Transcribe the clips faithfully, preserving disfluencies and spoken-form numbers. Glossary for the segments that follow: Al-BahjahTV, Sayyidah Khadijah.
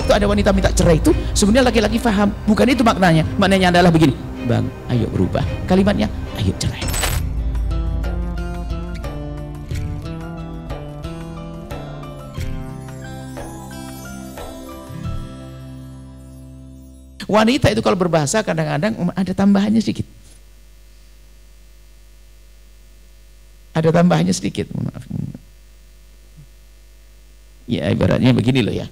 waktu ada wanita minta cerai itu sebenarnya laki-laki paham, bukan itu maknanya. Maknanya adalah begini, bang, ayo berubah. Kalimatnya, ayo cerai. Wanita itu kalau berbahasa kadang-kadang ada tambahannya sedikit. Ada tambahannya sedikit, maaf. Ya ibaratnya begini loh ya.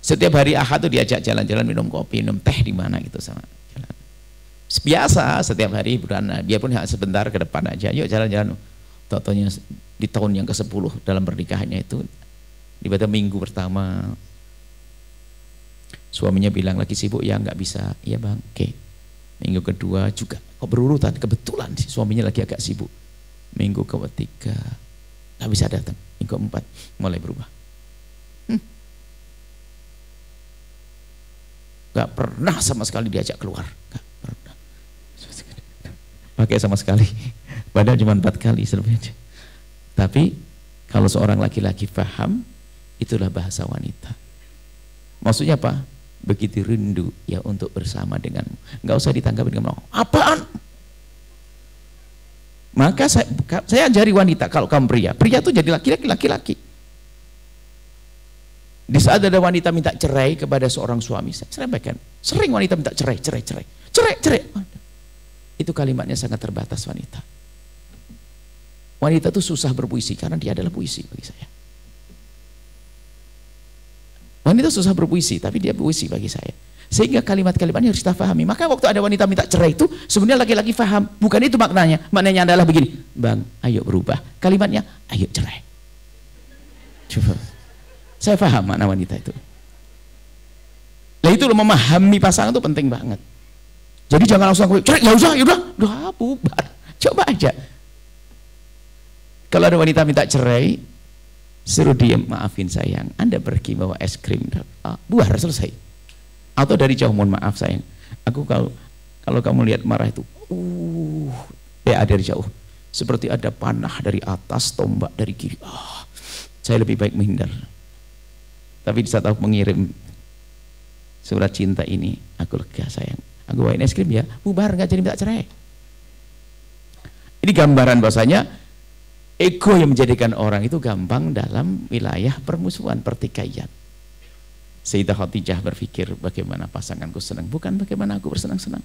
Setiap hari Ahad tuh diajak jalan-jalan minum kopi, minum teh di mana gitu sama jalan. Biasa setiap hari berana, dia pun sebentar ke depan aja, yuk jalan-jalan. Totonya di tahun yang ke sepuluh dalam pernikahannya itu, di pada minggu pertama, suaminya bilang lagi sibuk, ya nggak bisa. Iya bang, oke. Okay. Minggu kedua juga, kok berurutan, kebetulan si suaminya lagi agak sibuk. Minggu ketiga, nggak bisa datang. Minggu keempat, mulai berubah. Hmm. Nggak pernah sama sekali diajak keluar. Nggak pernah. Pakai sama sekali. Padahal cuma empat kali. Sebenarnya. Tapi kalau seorang laki-laki paham, itulah bahasa wanita. Maksudnya apa? Begitu rindu ya untuk bersama denganmu, nggak usah ditanggapi dengan apaan. Maka saya, saya ajari wanita, kalau kamu pria, pria itu jadi laki-laki, laki-laki. Di saat ada wanita minta cerai kepada seorang suami, saya sampaikan, sering wanita minta cerai, cerai, cerai, cerai, cerai. Itu kalimatnya sangat terbatas wanita. Wanita itu susah berpuisi karena dia adalah puisi bagi saya. Wanita susah berpuisi, tapi dia puisi bagi saya. Sehingga kalimat-kalimatnya harus kita pahami. Maka waktu ada wanita minta cerai itu, sebenarnya laki-laki paham. Bukan itu maknanya. Maknanya adalah begini, bang, ayo berubah. Kalimatnya, ayo cerai. Coba. Saya paham makna wanita itu. Nah itu memahami pasangan itu penting banget. Jadi jangan langsung aku cerai, ya usah, ya udah, udah bubar. Coba aja. Kalau ada wanita minta cerai, suruh diam, maafin sayang, Anda pergi bawa es krim, ah, buah selesai. Atau dari jauh, mohon maaf sayang, aku kalau kalau kamu lihat marah itu, uh, ya dari jauh, seperti ada panah dari atas, tombak dari kiri, ah, saya lebih baik menghindar. Tapi di saat aku mengirim surat cinta ini, aku lega sayang, aku bawain es krim ya, bubar, nggak jadi minta cerai. Ini gambaran bahasanya. Ego yang menjadikan orang itu gampang dalam wilayah permusuhan, pertikaian. Sayyidah Khadijah berpikir bagaimana pasanganku senang, bukan bagaimana aku bersenang-senang.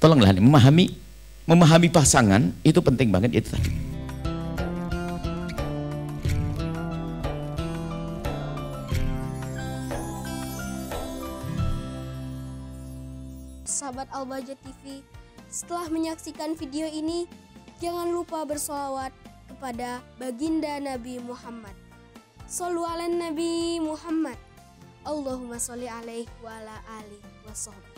Tolonglah memahami, memahami pasangan itu penting banget itu tadi. Sahabat Al-Bahjah T V, setelah menyaksikan video ini, jangan lupa bersolawat kepada baginda Nabi Muhammad. Shollu ala Nabi Muhammad. Allahumma sholli alaihi wa ala alihi wa sahbihi.